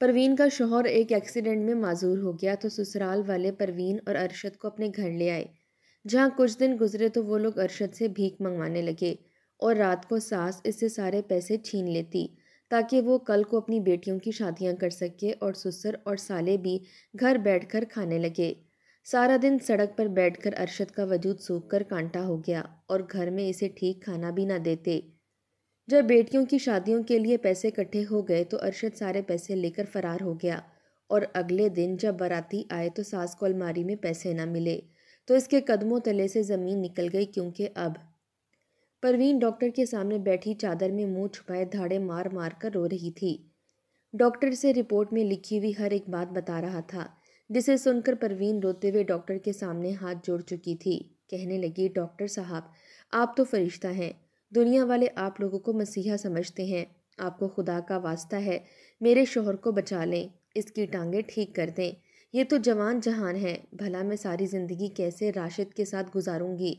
परवीन का शौहर एक एक्सीडेंट में माजूर हो गया तो ससुराल वाले परवीन और अरशद को अपने घर ले आए। जहाँ कुछ दिन गुजरे तो वो लोग अरशद से भीख मंगवाने लगे और रात को सास इससे सारे पैसे छीन लेती ताकि वो कल को अपनी बेटियों की शादियां कर सके और ससुर और साले भी घर बैठकर खाने लगे। सारा दिन सड़क पर बैठकर अरशद का वजूद सूख कर कांटा हो गया और घर में इसे ठीक खाना भी ना देते। जब बेटियों की शादियों के लिए पैसे इकट्ठे हो गए तो अरशद सारे पैसे लेकर फरार हो गया और अगले दिन जब बाराती आए तो सास को अलमारी में पैसे ना मिले तो इसके कदमों तले से ज़मीन निकल गई, क्योंकि अब परवीन डॉक्टर के सामने बैठी चादर में मुंह छुपाए धाड़े मार मार कर रो रही थी। डॉक्टर से रिपोर्ट में लिखी हुई हर एक बात बता रहा था, जिसे सुनकर परवीन रोते हुए डॉक्टर के सामने हाथ जोड़ चुकी थी। कहने लगी, डॉक्टर साहब आप तो फरिश्ता हैं, दुनिया वाले आप लोगों को मसीहा समझते हैं, आपको खुदा का वास्ता है मेरे शौहर को बचा लें, इसकी टांगें ठीक कर दें, ये तो जवान जहान है, भला मैं सारी ज़िंदगी कैसे राशिद के साथ गुजारूंगी,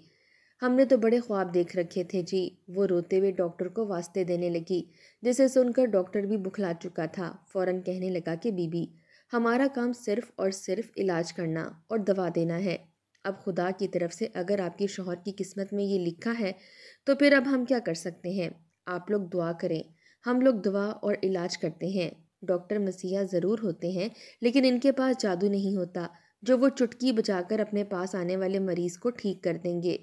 हमने तो बड़े ख्वाब देख रखे थे जी। वो रोते हुए डॉक्टर को वास्ते देने लगी, जिसे सुनकर डॉक्टर भी बुखला चुका था। फ़ौरन कहने लगा कि बीबी हमारा काम सिर्फ़ और सिर्फ इलाज करना और दवा देना है, अब खुदा की तरफ से अगर आपके शौहर की किस्मत में ये लिखा है तो फिर अब हम क्या कर सकते हैं, आप लोग दुआ करें, हम लोग दुआ और इलाज करते हैं। डॉक्टर मसीहा ज़रूर होते हैं लेकिन इनके पास जादू नहीं होता जो वो चुटकी बजाकर अपने पास आने वाले मरीज़ को ठीक कर देंगे।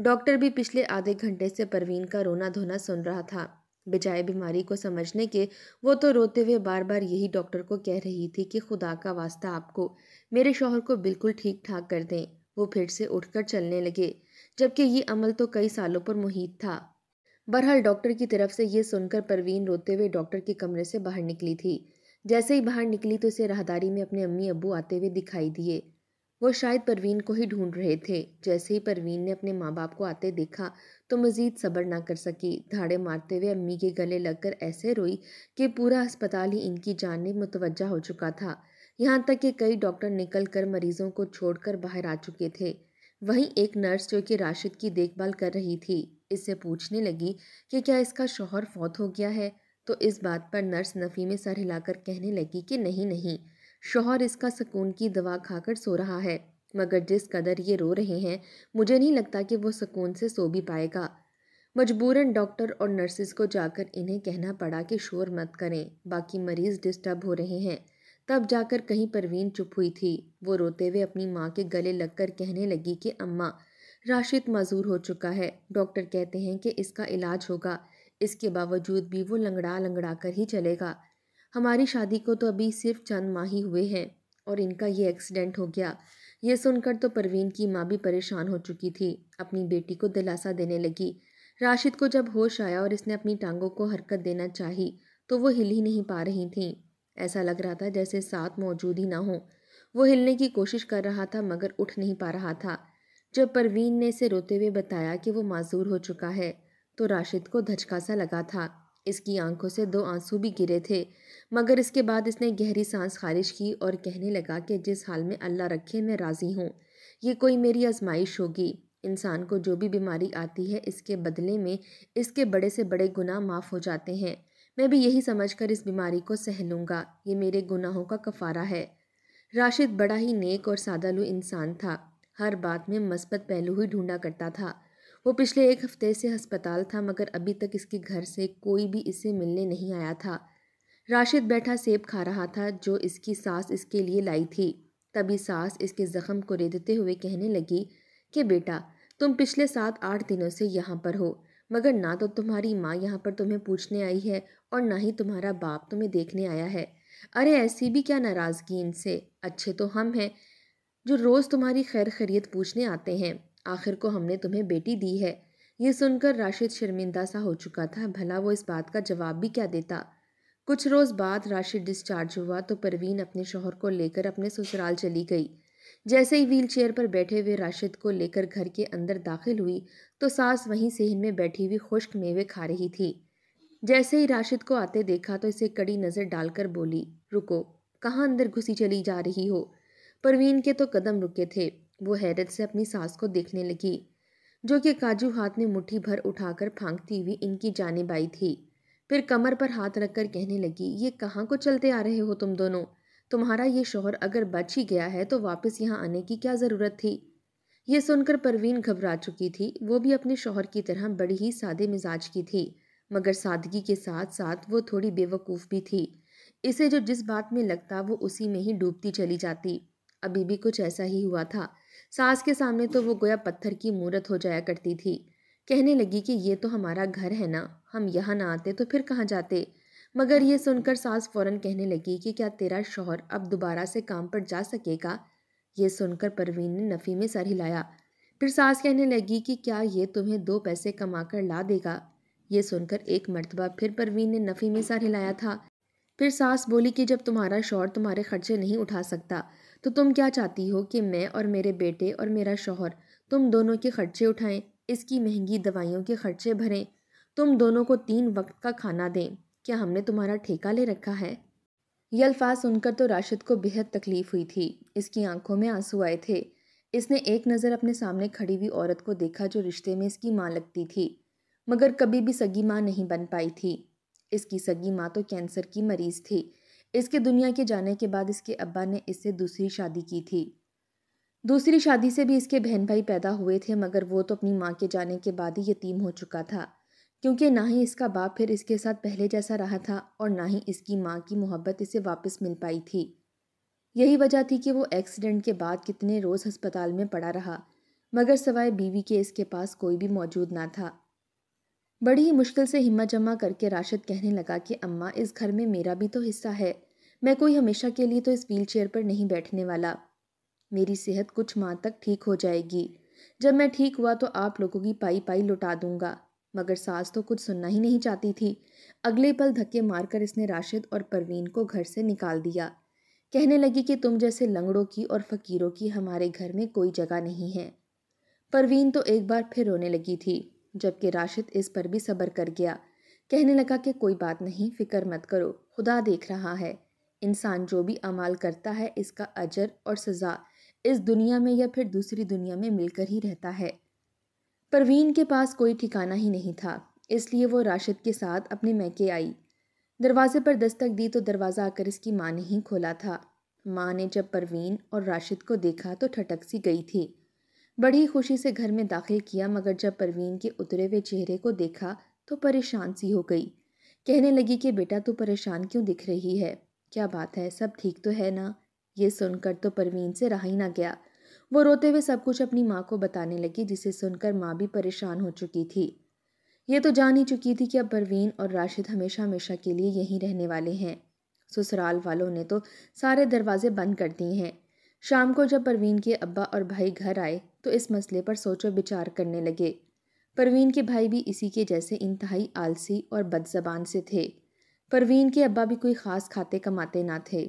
डॉक्टर भी पिछले आधे घंटे से परवीन का रोना धोना सुन रहा था। बजाय बीमारी को समझने के वो तो रोते हुए बार बार यही डॉक्टर को कह रही थी कि खुदा का वास्ता आपको मेरे शौहर को बिल्कुल ठीक ठाक कर दें। वो फिर से उठकर चलने लगे, जबकि ये अमल तो कई सालों पर मुहित था। बहरहाल डॉक्टर की तरफ से ये सुनकर परवीन रोते हुए डॉक्टर के कमरे से बाहर निकली थी। जैसे ही बाहर निकली तो उसे राहदारी में अपने अम्मी अब्बू आते हुए दिखाई दिए। वो शायद परवीन को ही ढूंढ रहे थे। जैसे ही परवीन ने अपने माँ बाप को आते देखा तो मजीद सब्र ना कर सकी, धाड़े मारते हुए अम्मी के गले लगकर ऐसे रोई कि पूरा अस्पताल ही इनकी जाने मुतवज्जा हो चुका था। यहाँ तक कि कई डॉक्टर निकल कर मरीजों को छोड़कर बाहर आ चुके थे। वहीं एक नर्स जो कि राशिद की देखभाल कर रही थी, इससे पूछने लगी कि क्या इसका शौहर फौत हो गया है, तो इस बात पर नर्स नफ़ी में सर हिलाकर कहने लगी कि नहीं, शौहर इसका सुकून की दवा खाकर सो रहा है, मगर जिस कदर ये रो रहे हैं मुझे नहीं लगता कि वो सुकून से सो भी पाएगा। मजबूरन डॉक्टर और नर्सिस को जाकर इन्हें कहना पड़ा कि शोर मत करें, बाकी मरीज़ डिस्टर्ब हो रहे हैं। तब जाकर कहीं परवीन चुप हुई थी। वो रोते हुए अपनी माँ के गले लगकर कहने लगी कि अम्मा राशिद माजूर हो चुका है, डॉक्टर कहते हैं कि इसका इलाज होगा, इसके बावजूद भी वो लंगड़ा कर ही चलेगा। हमारी शादी को तो अभी सिर्फ चंद माह ही हुए हैं और इनका ये एक्सीडेंट हो गया। ये सुनकर तो परवीन की माँ भी परेशान हो चुकी थी। अपनी बेटी को दिलासा देने लगी। राशिद को जब होश आया और इसने अपनी टांगों को हरकत देना चाही तो वो हिल ही नहीं पा रही थी। ऐसा लग रहा था जैसे साथ मौजूद ही ना हो। वो हिलने की कोशिश कर रहा था मगर उठ नहीं पा रहा था। जब परवीन ने इसे रोते हुए बताया कि वो माजूर हो चुका है तो राशिद को धचका सा लगा था। इसकी आंखों से दो आंसू भी गिरे थे, मगर इसके बाद इसने गहरी सांस खारिज की और कहने लगा कि जिस हाल में अल्लाह रखे मैं राज़ी हूँ, ये कोई मेरी आजमाइश होगी, इंसान को जो भी बीमारी आती है इसके बदले में इसके बड़े से बड़े गुनाह माफ़ हो जाते हैं, मैं भी यही समझकर इस बीमारी को सह लूँगा, ये मेरे गुनाहों का कफ़ारा है। राशिद बड़ा ही नेक और सादालू इंसान था, हर बात में मस्बत पहलू ही ढूंढा करता था। वो पिछले एक हफ्ते से हस्पताल था मगर अभी तक इसके घर से कोई भी इससे मिलने नहीं आया था। राशिद बैठा सेब खा रहा था जो इसकी सास इसके लिए लाई थी। तभी सास इसके ज़ख़म को रेंदते हुए कहने लगी कि बेटा तुम पिछले 7-8 दिनों से यहाँ पर हो, मगर ना तो तुम्हारी माँ यहाँ पर तुम्हें पूछने आई है और ना ही तुम्हारा बाप तुम्हें देखने आया है। अरे ऐसी भी क्या नाराज़गी इनसे, अच्छे तो हम हैं जो रोज़ तुम्हारी खैर खैरियत पूछने आते हैं, आखिर को हमने तुम्हें बेटी दी है। ये सुनकर राशिद शर्मिंदा सा हो चुका था, भला वो इस बात का जवाब भी क्या देता। कुछ रोज़ बाद राशिद डिस्चार्ज हुआ तो परवीन अपने शौहर को लेकर अपने ससुराल चली गई। जैसे ही व्हील चेयर पर बैठे हुए राशिद को लेकर घर के अंदर दाखिल हुई तो सास वहीं सेहन में बैठी हुई खुश्क मेवे खा रही थी। जैसे ही राशिद को आते देखा तो इसे कड़ी नज़र डालकर बोली, रुको, कहाँ अंदर घुसी चली जा रही हो। परवीन के तो कदम रुके थे। वो हैरत से अपनी सास को देखने लगी जो कि काजू हाथ में मुट्ठी भर उठाकर फांकती हुई इनकी जानिब आई थी। फिर कमर पर हाथ रखकर कहने लगी, ये कहाँ को चलते आ रहे हो तुम दोनों? तुम्हारा ये शौहर अगर बच ही गया है तो वापस यहाँ आने की क्या ज़रूरत थी? ये सुनकर परवीन घबरा चुकी थी। वो भी अपने शौहर की तरह बड़ी ही सादे मिजाज की थी, मगर सादगी के साथ साथ वो थोड़ी बेवकूफ़ भी थी। इसे जो जिस बात में लगता वो उसी में ही डूबती चली जाती। अभी भी कुछ ऐसा ही हुआ था। सास के सामने तो वो गोया पत्थर की मूरत हो जाया करती थी। कहने लगी कि ये तो हमारा घर है ना, हम यहाँ ना आते तो फिर कहाँ जाते। मगर ये सुनकर सास फौरन कहने लगी कि क्या तेरा शौहर अब दोबारा से काम पर जा सकेगा? ये सुनकर परवीन ने नफ़ी में सर हिलाया। फिर सास कहने लगी कि क्या ये तुम्हें 2 पैसे कमा कर ला देगा? ये सुनकर एक मर्तबा फिर परवीन ने नफ़ी में सर हिलाया था। फिर सास बोली कि जब तुम्हारा शौहर तुम्हारे खर्चे नहीं उठा सकता तो तुम क्या चाहती हो कि मैं और मेरे बेटे और मेरा शौहर तुम दोनों के खर्चे उठाएं, इसकी महंगी दवाइयों के खर्चे भरें, तुम दोनों को 3 वक्त का खाना दें? क्या हमने तुम्हारा ठेका ले रखा है? ये अल्फाज सुनकर तो राशिद को बेहद तकलीफ़ हुई थी। इसकी आंखों में आंसू आए थे। इसने एक नज़र अपने सामने खड़ी हुई औरत को देखा जो रिश्ते में इसकी माँ लगती थी, मगर कभी भी सगी माँ नहीं बन पाई थी। इसकी सगी माँ तो कैंसर की मरीज़ थी। इसके दुनिया के जाने के बाद इसके अब्बा ने इससे दूसरी शादी की थी। दूसरी शादी से भी इसके बहन भाई पैदा हुए थे, मगर वो तो अपनी माँ के जाने के बाद ही यतीम हो चुका था, क्योंकि ना ही इसका बाप फिर इसके साथ पहले जैसा रहा था और ना ही इसकी माँ की मोहब्बत इसे वापस मिल पाई थी। यही वजह थी कि वो एक्सीडेंट के बाद कितने रोज़ अस्पताल में पड़ा रहा, मगर सवाए बीवी के इसके पास कोई भी मौजूद ना था। बड़ी ही मुश्किल से हिम्मत जमा करके राशिद कहने लगा कि अम्मा, इस घर में मेरा भी तो हिस्सा है। मैं कोई हमेशा के लिए तो इस व्हील चेयर पर नहीं बैठने वाला। मेरी सेहत कुछ माह तक ठीक हो जाएगी। जब मैं ठीक हुआ तो आप लोगों की पाई पाई लुटा दूंगा। मगर सास तो कुछ सुनना ही नहीं चाहती थी। अगले पल धक्के मारकर इसने राशिद और परवीन को घर से निकाल दिया। कहने लगी कि तुम जैसे लंगड़ों की और फ़कीरों की हमारे घर में कोई जगह नहीं है। परवीन तो एक बार फिर रोने लगी थी, जबकि राशिद इस पर भी सब्र कर गया। कहने लगा कि कोई बात नहीं, फ़िक्र मत करो, खुदा देख रहा है। इंसान जो भी अमाल करता है इसका अजर और सज़ा इस दुनिया में या फिर दूसरी दुनिया में मिलकर ही रहता है। परवीन के पास कोई ठिकाना ही नहीं था, इसलिए वो राशिद के साथ अपने मैके आई। दरवाज़े पर दस्तक दी तो दरवाज़ा आकर इसकी माँ ने ही खोला था। माँ ने जब परवीन और राशिद को देखा तो ठटक सी गई थी। बड़ी खुशी से घर में दाखिल किया, मगर जब परवीन के उतरे हुए चेहरे को देखा तो परेशान सी हो गई। कहने लगी कि बेटा, तू परेशान क्यों दिख रही है? क्या बात है, सब ठीक तो है ना? ये सुनकर तो परवीन से रहा ही ना गया। वो रोते हुए सब कुछ अपनी माँ को बताने लगी, जिसे सुनकर माँ भी परेशान हो चुकी थी। ये तो जान ही चुकी थी कि अब परवीन और राशिद हमेशा हमेशा के लिए यहीं रहने वाले हैं। ससुराल वालों ने तो सारे दरवाजे बंद कर दिए हैं। शाम को जब परवीन के अब्बा और भाई घर आए तो इस मसले पर सोचो विचार करने लगे। परवीन के भाई भी इसी के जैसे इंतहाई आलसी और बदजबान से थे। परवीन के अब्बा भी कोई ख़ास खाते कमाते ना थे,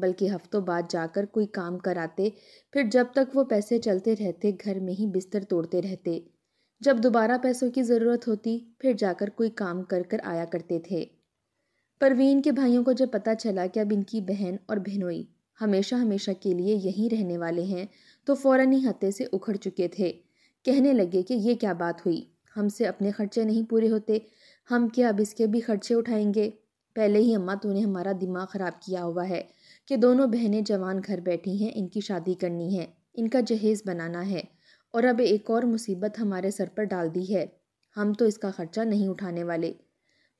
बल्कि हफ्तों बाद जाकर कोई काम कराते, फिर जब तक वो पैसे चलते रहते घर में ही बिस्तर तोड़ते रहते। जब दोबारा पैसों की ज़रूरत होती फिर जाकर कोई काम कर आया करते थे। परवीन के भाइयों को जब पता चला कि अब इनकी बहन और बहनोई हमेशा हमेशा के लिए यहीं रहने वाले हैं तो फ़ौरन ही हत्थे से उखड़ चुके थे। कहने लगे कि ये क्या बात हुई, हमसे अपने खर्चे नहीं पूरे होते, हम क्या अब इसके भी खर्चे उठाएंगे? पहले ही अम्मा तूने हमारा दिमाग ख़राब किया हुआ है कि दोनों बहनें जवान घर बैठी हैं, इनकी शादी करनी है, इनका जहेज़ बनाना है, और अब एक और मुसीबत हमारे सर पर डाल दी है। हम तो इसका खर्चा नहीं उठाने वाले।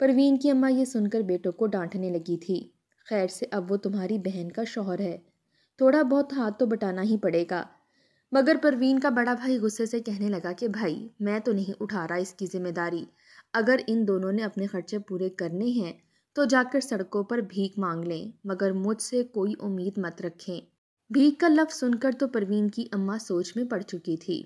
परवीन की अम्मा ये सुनकर बेटों को डांटने लगी थी। खैर से अब वो तुम्हारी बहन का शौहर है, थोड़ा बहुत हाथ तो बटाना ही पड़ेगा। मगर परवीन का बड़ा भाई गुस्से से कहने लगा कि भाई, मैं तो नहीं उठा रहा इसकी ज़िम्मेदारी। अगर इन दोनों ने अपने खर्चे पूरे करने हैं तो जाकर सड़कों पर भीख मांग लें, मगर मुझसे कोई उम्मीद मत रखें। भीख का लफ्ज़ सुनकर तो परवीन की अम्मा सोच में पड़ चुकी थी।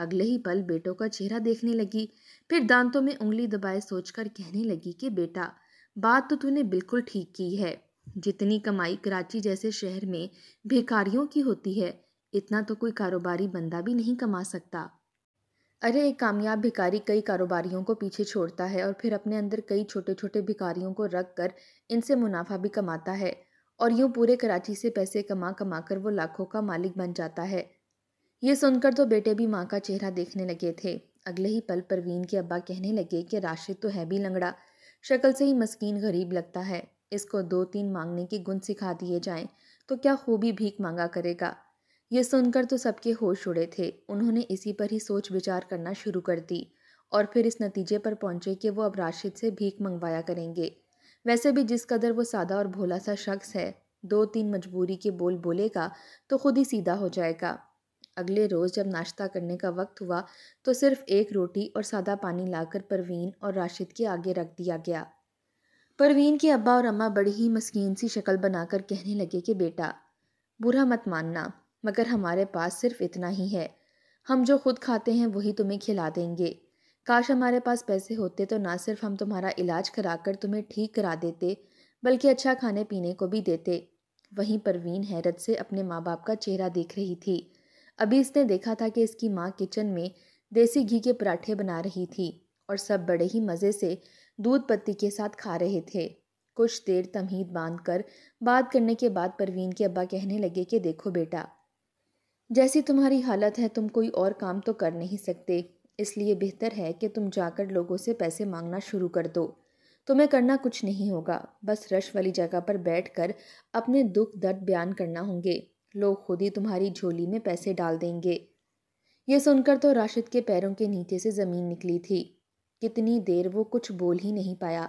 अगले ही पल बेटों का चेहरा देखने लगी, फिर दांतों में उंगली दबाए सोचकर कहने लगी कि बेटा, बात तो तूने बिल्कुल ठीक की है। जितनी कमाई कराची जैसे शहर में भिखारियों की होती है, इतना तो कोई कारोबारी बंदा भी नहीं कमा सकता। अरे, एक कामयाब भिखारी कई कारोबारियों को पीछे छोड़ता है और फिर अपने अंदर कई छोटे छोटे भिखारियों को रख कर इनसे मुनाफा भी कमाता है, और यूँ पूरे कराची से पैसे कमा कमा कर वो लाखों का मालिक बन जाता है। ये सुनकर तो बेटे भी माँ का चेहरा देखने लगे थे। अगले ही पल परवीन के अब्बा कहने लगे कि राशिद तो है भी लंगड़ा, शक्ल से ही मस्कीन गरीब लगता है। इसको 2-3 मांगने के गुण सिखा दिए जाएं तो क्या खूबी भीख मांगा करेगा। ये सुनकर तो सबके होश उड़े थे। उन्होंने इसी पर ही सोच विचार करना शुरू कर दी और फिर इस नतीजे पर पहुंचे कि वो अब राशिद से भीख मंगवाया करेंगे। वैसे भी जिस कदर वो सादा और भोला सा शख्स है, 2-3 मजबूरी के बोल बोलेगा तो खुद ही सीधा हो जाएगा। अगले रोज़ जब नाश्ता करने का वक्त हुआ तो सिर्फ एक रोटी और सादा पानी लाकर परवीन और राशिद के आगे रख दिया गया। परवीन के अब्बा और अम्मा बड़ी ही मस्कीन सी शक्ल बनाकर कहने लगे कि बेटा बुरा मत मानना, मगर हमारे पास सिर्फ इतना ही है। हम जो खुद खाते हैं वही तुम्हें खिला देंगे। काश हमारे पास पैसे होते तो ना सिर्फ हम तुम्हारा इलाज कराकर तुम्हें ठीक करा देते, बल्कि अच्छा खाने पीने को भी देते। वहीं परवीन हैरत से अपने माँ बाप का चेहरा देख रही थी। अभी इसने देखा था कि इसकी माँ किचन में देसी घी के पराठे बना रही थी और सब बड़े ही मज़े से दूध पत्ती के साथ खा रहे थे। कुछ देर तमहीद बांधकर बात करने के बाद परवीन के अब्बा कहने लगे कि देखो बेटा, जैसी तुम्हारी हालत है तुम कोई और काम तो कर नहीं सकते, इसलिए बेहतर है कि तुम जाकर लोगों से पैसे मांगना शुरू कर दो। तुम्हें करना कुछ नहीं होगा, बस रश वाली जगह पर बैठकर अपने दुख दर्द बयान करना होंगे। लोग खुद ही तुम्हारी झोली में पैसे डाल देंगे। ये सुनकर तो राशिद के पैरों के नीचे से ज़मीन निकली थी। कितनी देर वो कुछ बोल ही नहीं पाया,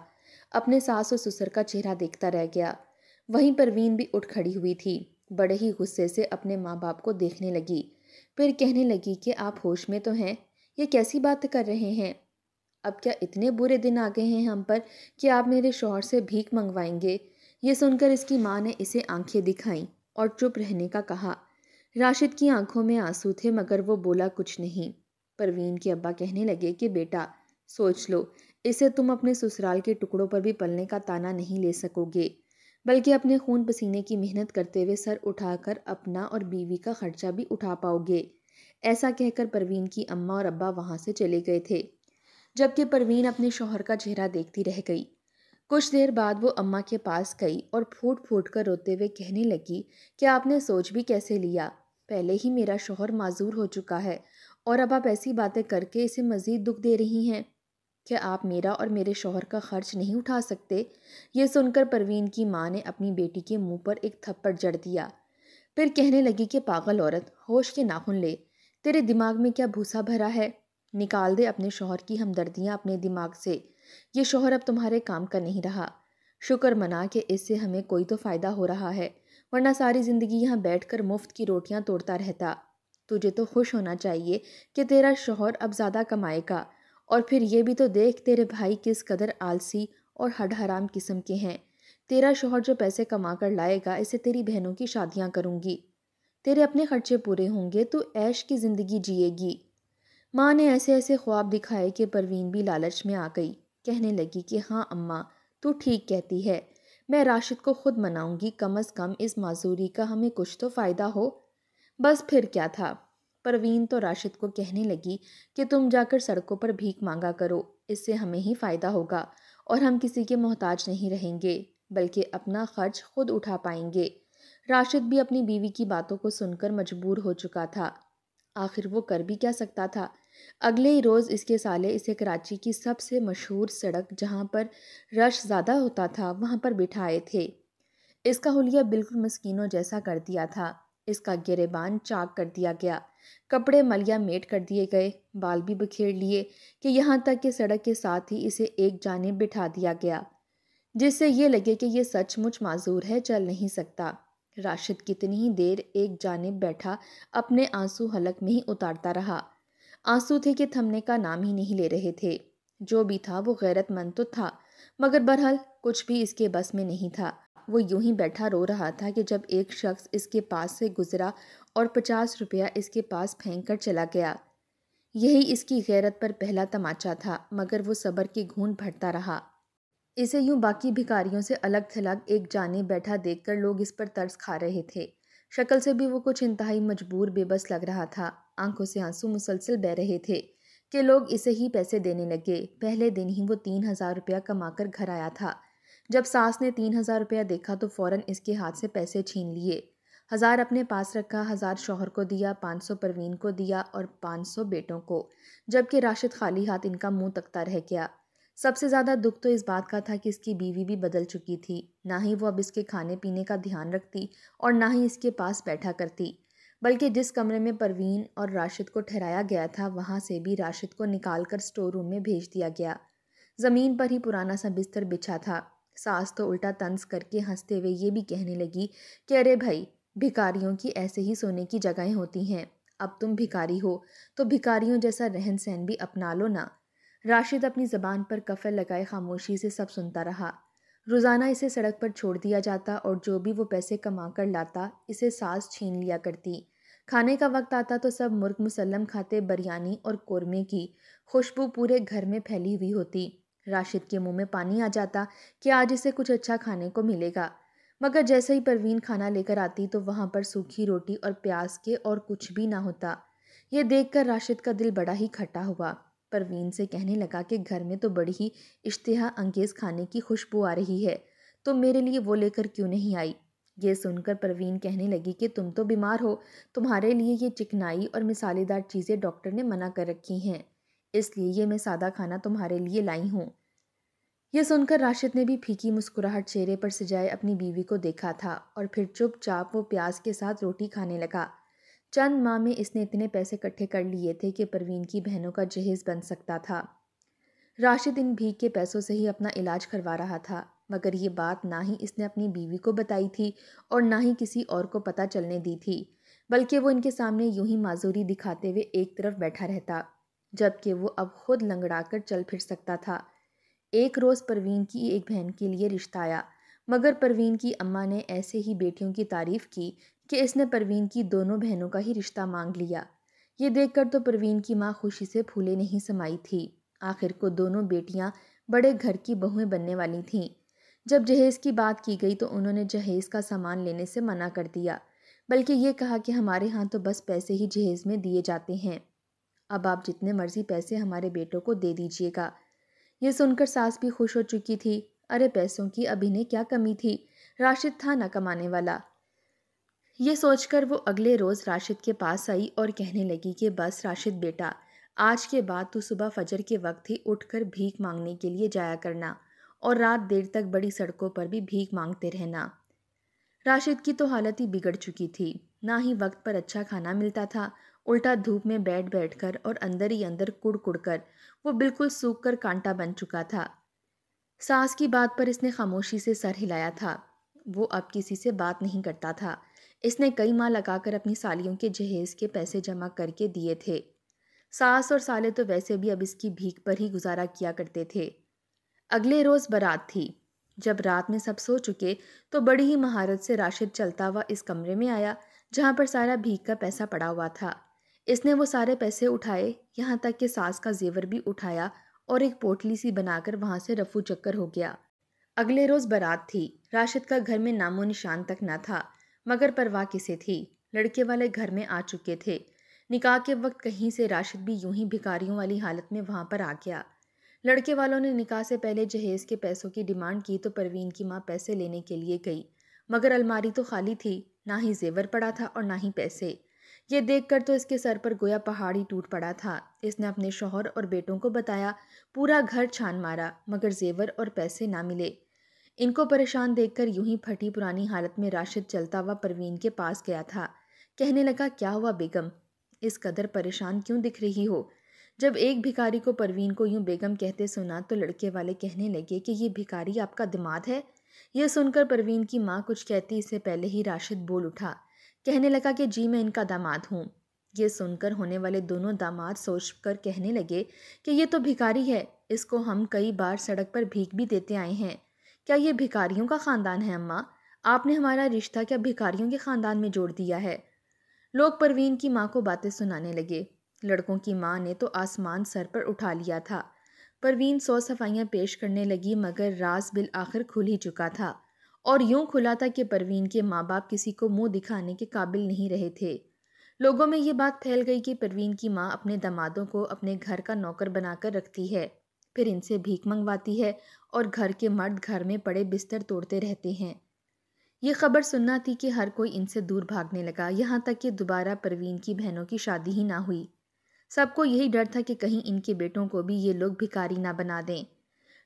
अपने सास और ससुर का चेहरा देखता रह गया। वहीं परवीन भी उठ खड़ी हुई थी, बड़े ही गुस्से से अपने माँ बाप को देखने लगी, फिर कहने लगी कि आप होश में तो हैं, ये कैसी बात कर रहे हैं। अब क्या इतने बुरे दिन आ गए हैं हम पर कि आप मेरे शौहर से भीख मंगवाएंगे। ये सुनकर इसकी माँ ने इसे आंखें दिखाईं और चुप रहने का कहा। राशिद की आंखों में आंसू थे मगर वो बोला कुछ नहीं। परवीन के अब्बा कहने लगे कि बेटा सोच लो, इसे तुम अपने ससुराल के टुकड़ों पर भी पलने का ताना नहीं ले सकोगे, बल्कि अपने खून पसीने की मेहनत करते हुए सर उठाकर अपना और बीवी का खर्चा भी उठा पाओगे। ऐसा कहकर परवीन की अम्मा और अब्बा वहाँ से चले गए थे, जबकि परवीन अपने शौहर का चेहरा देखती रह गई। कुछ देर बाद वो अम्मा के पास गई और फूट फूट कर रोते हुए कहने लगी कि आपने सोच भी कैसे लिया। पहले ही मेरा शौहर माजूर हो चुका है और अब आप ऐसी बातें करके इसे मज़ीद दुख दे रही हैं। क्या आप मेरा और मेरे शौहर का खर्च नहीं उठा सकते। ये सुनकर परवीन की माँ ने अपनी बेटी के मुँह पर एक थप्पड़ जड़ दिया, फिर कहने लगी कि पागल औरत, होश के नाखून ले, तेरे दिमाग में क्या भूसा भरा है। निकाल दे अपने शौहर की हमदर्दियाँ अपने दिमाग से। ये शौहर अब तुम्हारे काम का नहीं रहा। शुक्र मना कि इससे हमें कोई तो फ़ायदा हो रहा है, वरना सारी ज़िंदगी यहाँ बैठकर मुफ्त की रोटियाँ तोड़ता रहता। तुझे तो खुश होना चाहिए कि तेरा शौहर अब ज़्यादा कमाएगा। और फिर ये भी तो देख तेरे भाई किस कदर आलसी और हड़हराम किस्म के हैं। तेरा शौहर जो पैसे कमा कर लाएगा, इससे तेरी बहनों की शादियाँ करूँगी, तेरे अपने खर्चे पूरे होंगे, तो ऐश की ज़िंदगी जिएगी। माँ ने ऐसे ऐसे ख्वाब दिखाए कि परवीन भी लालच में आ गई। कहने लगी कि हाँ अम्मा, तू ठीक कहती है, मैं राशिद को खुद मनाऊंगी, कम से कम इस माजूरी का हमें कुछ तो फ़ायदा हो। बस फिर क्या था। परवीन तो राशिद को कहने लगी कि तुम जाकर सड़कों पर भीख मांगा करो, इससे हमें ही फ़ायदा होगा और हम किसी के मोहताज नहीं रहेंगे, बल्कि अपना खर्च खुद उठा पाएंगे। राशिद भी अपनी बीवी की बातों को सुनकर मजबूर हो चुका था। आखिर वो कर भी क्या सकता था। अगले ही रोज़ इसके साले इसे कराची की सबसे मशहूर सड़क, जहाँ पर रश ज़्यादा होता था, वहाँ पर बिठाए थे। इसका हुलिया बिल्कुल मस्कीनों जैसा कर दिया था। इसका गिरेबान चाक कर दिया गया, कपड़े मलिया मेट कर दिए गए, बाल भी बिखेर लिए कि यहाँ तक कि सड़क के साथ ही इसे एक जानिब बिठा दिया गया, जिससे ये लगे कि ये सचमुच माजूर है, चल नहीं सकता। राशिद कितनी ही देर एक जानिब बैठा अपने आंसू हलक में ही उतारता रहा। आंसू थे कि थमने का नाम ही नहीं ले रहे थे। जो भी था वो गैरतमंद तो था, मगर बहरहाल कुछ भी इसके बस में नहीं था। वो यूं ही बैठा रो रहा था कि जब एक शख्स इसके पास से गुजरा और 50 रुपया इसके पास फेंक कर चला गया। यही इसकी गैरत पर पहला तमाचा था, मगर वो सब्र की घून भरता रहा। इसे यूं बाकी भिखारियों से अलग थलग एक जाने बैठा देखकर लोग इस पर तरस खा रहे थे। शक्ल से भी वो कुछ इंतहाई मजबूर बेबस लग रहा था। आंखों से आंसू मुसलसल बह रहे थे कि लोग इसे ही पैसे देने लगे। पहले दिन ही वो 3000 रुपया कमा कर घर आया था। जब सास ने 3000 रुपया देखा तो फौरन इसके हाथ से पैसे छीन लिए। 1000 अपने पास रखा, 1000 शौहर को दिया, 500 परवीन को दिया और 500 बेटों को, जबकि राशिद खाली हाथ इनका मुंह तकता रह गया। सबसे ज़्यादा दुख तो इस बात का था कि इसकी बीवी भी बदल चुकी थी। ना ही वो अब इसके खाने पीने का ध्यान रखती और ना ही इसके पास बैठा करती, बल्कि जिस कमरे में परवीन और राशिद को ठहराया गया था वहाँ से भी राशिद को निकालकर स्टोर रूम में भेज दिया गया। ज़मीन पर ही पुराना सा बिस्तर बिछा था। सास तो उल्टा तंज करके हंसते हुए ये भी कहने लगी कि अरे भाई, भिखारियों की ऐसे ही सोने की जगहें होती हैं। अब तुम भिखारी हो तो भिखारियों जैसा रहन सहन भी अपना लो ना। राशिद अपनी ज़बान पर कफल लगाए खामोशी से सब सुनता रहा। रोज़ाना इसे सड़क पर छोड़ दिया जाता और जो भी वो पैसे कमा कर लाता इसे सास छीन लिया करती। खाने का वक्त आता तो सब मुर्ग मुसल्लम खाते बिरयानी और कोरमे की खुशबू पूरे घर में फैली हुई होती। राशिद के मुंह में पानी आ जाता कि आज इसे कुछ अच्छा खाने को मिलेगा, मगर जैसे ही परवीन खाना लेकर आती तो वहाँ पर सूखी रोटी और प्याज के और कुछ भी ना होता। ये देखकर राशिद का दिल बड़ा ही खट्टा हुआ। परवीन से कहने लगा कि घर में तो बड़ी ही इश्तिहा अंगेज़ खाने की खुशबू आ रही है, तुम तो मेरे लिए वो लेकर क्यों नहीं आई। ये सुनकर परवीन कहने लगी कि तुम तो बीमार हो, तुम्हारे लिए ये चिकनाई और मिसालेदार चीज़ें डॉक्टर ने मना कर रखी हैं, इसलिए ये मैं सादा खाना तुम्हारे लिए लाई हूँ। यह सुनकर राशिद ने भी फीकी मुस्कुराहट चेहरे पर सजाए अपनी बीवी को देखा था और फिर चुपचाप वो प्याज के साथ रोटी खाने लगा। चंद माह में इसने इतने पैसे इकट्ठे कर लिए थे कि परवीन की बहनों का जहेज बन सकता था। राशिद इन भीख के पैसों से ही अपना इलाज करवा रहा था, मगर ये बात ना ही इसने अपनी बीवी को बताई थी और ना ही किसी और को पता चलने दी थी, बल्कि वो इनके सामने यूं ही माजूरी दिखाते हुए एक तरफ बैठा रहता, जबकि वो अब खुद लंगड़ाकर चल फिर सकता था। एक रोज़ परवीन की एक बहन के लिए रिश्ता आया, मगर परवीन की अम्मा ने ऐसे ही बेटियों की तारीफ़ की कि इसने परवीन की दोनों बहनों का ही रिश्ता मांग लिया। ये देखकर तो परवीन की माँ खुशी से फूले नहीं समाई थी। आखिर को दोनों बेटियाँ बड़े घर की बहुएं बनने वाली थीं। जब जहेज़ की बात की गई तो उन्होंने जहेज़ का सामान लेने से मना कर दिया, बल्कि ये कहा कि हमारे यहाँ तो बस पैसे ही जहेज़ में दिए जाते हैं, अब आप जितने मर्ज़ी पैसे हमारे बेटों को दे दीजिएगा। ये सुनकर सास भी खुश हो चुकी थी। अरे पैसों की अब इन्हें क्या कमी थी, राशिद था ना कमाने वाला। ये सोचकर वो अगले रोज़ राशिद के पास आई और कहने लगी कि बस राशिद बेटा, आज के बाद तू सुबह फजर के वक्त ही उठकर भीख मांगने के लिए जाया करना और रात देर तक बड़ी सड़कों पर भी भीख मांगते रहना। राशिद की तो हालत ही बिगड़ चुकी थी, ना ही वक्त पर अच्छा खाना मिलता था, उल्टा धूप में बैठ बैठकर और अंदर ही अंदर कुड़ कर वो बिल्कुल सूख कर कांटा बन चुका था। सास की बात पर इसने खामोशी से सर हिलाया था। वो अब किसी से बात नहीं करता था। इसने कई माह लगाकर अपनी सालियों के जहेज़ के पैसे जमा करके दिए थे। सास और साले तो वैसे भी अब इसकी भीख पर ही गुजारा किया करते थे। अगले रोज़ बारात थी। जब रात में सब सो चुके तो बड़ी ही महारत से राशिद चलता हुआ इस कमरे में आया जहाँ पर सारा भीख का पैसा पड़ा हुआ था। इसने वो सारे पैसे उठाए, यहाँ तक कि सास का जेवर भी उठाया और एक पोटली सी बनाकर वहाँ से रफू चक्कर हो गया। अगले रोज़ बारात थी। राशिद का घर में नामो निशान तक ना था, मगर परवाह किसे थी, लड़के वाले घर में आ चुके थे। निकाह के वक्त कहीं से राशिद भी यूं ही भिखारियों वाली हालत में वहाँ पर आ गया। लड़के वालों ने निकाह से पहले जहेज़ के पैसों की डिमांड की तो परवीन की माँ पैसे लेने के लिए गई, मगर अलमारी तो खाली थी, ना ही जेवर पड़ा था और ना ही पैसे। ये देखकर तो इसके सर पर गोया पहाड़ी टूट पड़ा था। इसने अपने शौहर और बेटों को बताया, पूरा घर छान मारा, मगर जेवर और पैसे ना मिले। इनको परेशान देखकर यूं ही फटी पुरानी हालत में राशिद चलता हुआ परवीन के पास गया था। कहने लगा, क्या हुआ बेगम, इस कदर परेशान क्यों दिख रही हो। जब एक भिखारी को परवीन को यूं बेगम कहते सुना तो लड़के वाले कहने लगे कि ये भिखारी आपका दिमाग है। यह सुनकर परवीन की माँ कुछ कहती इससे पहले ही राशिद बोल उठा। कहने लगा कि जी मैं इनका दामाद हूँ। ये सुनकर होने वाले दोनों दामाद सोचकर कहने लगे कि ये तो भिखारी है, इसको हम कई बार सड़क पर भीख भी देते आए हैं। क्या ये भिखारियों का ख़ानदान है अम्मा, आपने हमारा रिश्ता क्या भिखारियों के ख़ानदान में जोड़ दिया है। लोग परवीन की माँ को बातें सुनाने लगे। लड़कों की माँ ने तो आसमान सर पर उठा लिया था। परवीन 100 सफाइयाँ पेश करने लगी, मगर राज बिल आखिर खुल ही चुका था और यूं खुला था कि परवीन के माँ बाप किसी को मुंह दिखाने के काबिल नहीं रहे थे। लोगों में ये बात फैल गई कि परवीन की माँ अपने दामादों को अपने घर का नौकर बनाकर रखती है, फिर इनसे भीख मंगवाती है और घर के मर्द घर में पड़े बिस्तर तोड़ते रहते हैं। ये खबर सुनना थी कि हर कोई इनसे दूर भागने लगा, यहाँ तक कि दोबारा परवीन की बहनों की शादी ही ना हुई। सबको यही डर था कि कहीं इनके बेटों को भी ये लोग भिखारी ना बना दें।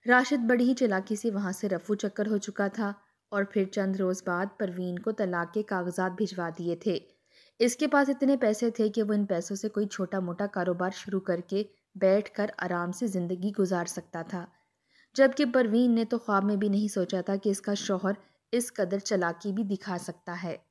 राशिद बड़ी ही चालाकी से वहाँ से रफू चक्कर हो चुका था और फिर चंद रोज़ बाद परवीन को तलाक के कागजात भिजवा दिए थे। इसके पास इतने पैसे थे कि वो इन पैसों से कोई छोटा मोटा कारोबार शुरू करके बैठकर आराम से ज़िंदगी गुजार सकता था, जबकि परवीन ने तो ख्वाब में भी नहीं सोचा था कि इसका शौहर इस कदर चालाकी भी दिखा सकता है।